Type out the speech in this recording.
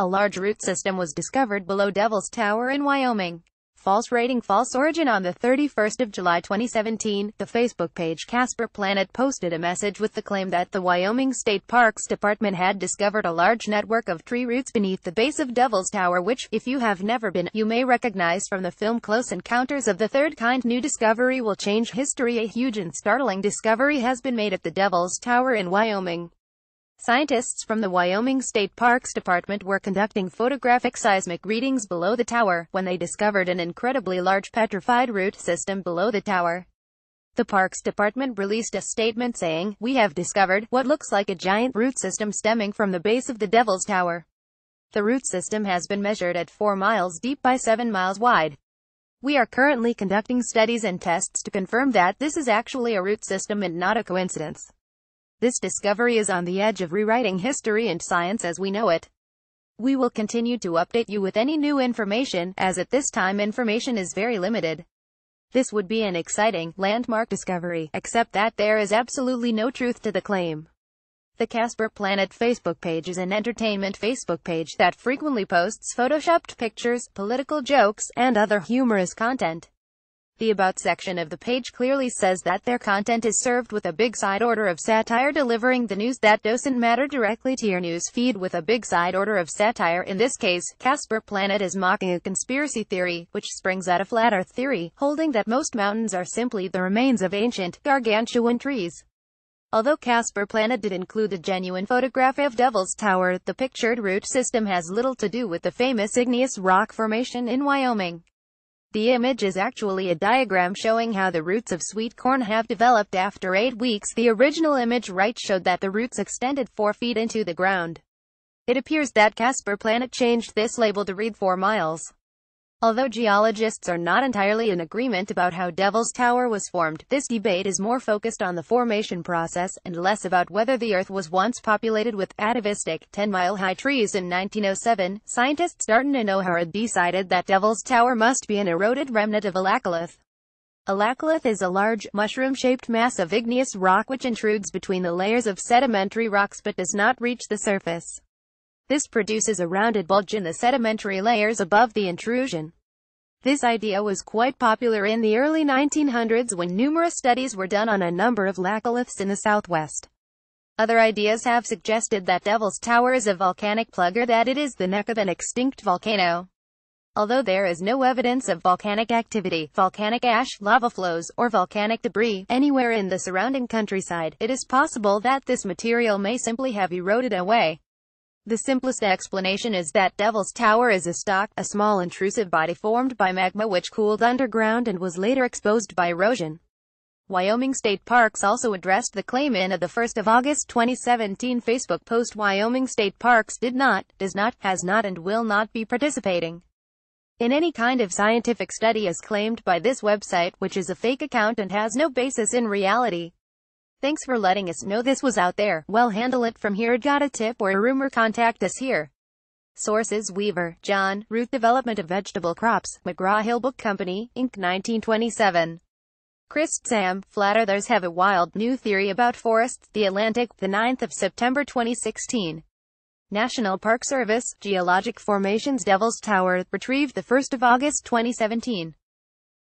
A large root system was discovered below Devil's Tower in Wyoming. False rating false origin. On the 31st of July 2017, the Facebook page Casper Planet posted a message with the claim that the Wyoming State Parks Department had discovered a large network of tree roots beneath the base of Devil's Tower, which, if you have never been, you may recognize from the film Close Encounters of the Third Kind. New discovery will change history. A huge and startling discovery has been made at the Devil's Tower in Wyoming. Scientists from the Wyoming State Parks Department were conducting photographic seismic readings below the tower, when they discovered an incredibly large petrified root system below the tower. The Parks Department released a statement saying, "We have discovered what looks like a giant root system stemming from the base of the Devil's Tower. The root system has been measured at 4 miles deep by 7 miles wide. We are currently conducting studies and tests to confirm that this is actually a root system and not a coincidence. This discovery is on the edge of rewriting history and science as we know it. We will continue to update you with any new information, as at this time information is very limited. This would be an exciting, landmark discovery, except that there is absolutely no truth to the claim." The Casper Planet Facebook page is an entertainment Facebook page that frequently posts photoshopped pictures, political jokes, and other humorous content. The About section of the page clearly says that their content is served with a big side order of satire, delivering the news that doesn't matter directly to your news feed with a big side order of satire. In this case, Casper Planet is mocking a conspiracy theory, which springs out of flat earth theory, holding that most mountains are simply the remains of ancient, gargantuan trees. Although Casper Planet did include a genuine photograph of Devil's Tower, the pictured root system has little to do with the famous igneous rock formation in Wyoming. The image is actually a diagram showing how the roots of sweet corn have developed after 8 weeks. The original image showed that the roots extended 4 feet into the ground. It appears that Casper Planet changed this label to read 4 miles. Although geologists are not entirely in agreement about how Devil's Tower was formed, this debate is more focused on the formation process, and less about whether the Earth was once populated with atavistic, 10-mile-high trees. In 1907, scientists Darton and O'Hara decided that Devil's Tower must be an eroded remnant of alacolith. Alacolith is a large, mushroom-shaped mass of igneous rock which intrudes between the layers of sedimentary rocks but does not reach the surface. This produces a rounded bulge in the sedimentary layers above the intrusion. This idea was quite popular in the early 1900s when numerous studies were done on a number of lacoliths in the Southwest. Other ideas have suggested that Devil's Tower is a volcanic plug or that it is the neck of an extinct volcano. Although there is no evidence of volcanic activity, volcanic ash, lava flows, or volcanic debris anywhere in the surrounding countryside, it is possible that this material may simply have eroded away. The simplest explanation is that Devil's Tower is a stock, a small intrusive body formed by magma which cooled underground and was later exposed by erosion. Wyoming State Parks also addressed the claim in a 1 August 2017 Facebook post. Wyoming State Parks did not, does not, has not and will not be participating in any kind of scientific study as claimed by this website, which is a fake account and has no basis in reality. Thanks for letting us know this was out there. Well, handle it from here. Got a tip or a rumor? Contact us here. Sources: Weaver, John, Root Development of Vegetable Crops, McGraw-Hill Book Company, Inc. 1927. Christ, Sam, Flat Earthers Have a Wild New Theory About Forests, The Atlantic, 9 September 2016. National Park Service, Geologic Formations Devil's Tower, retrieved 1 August 2017.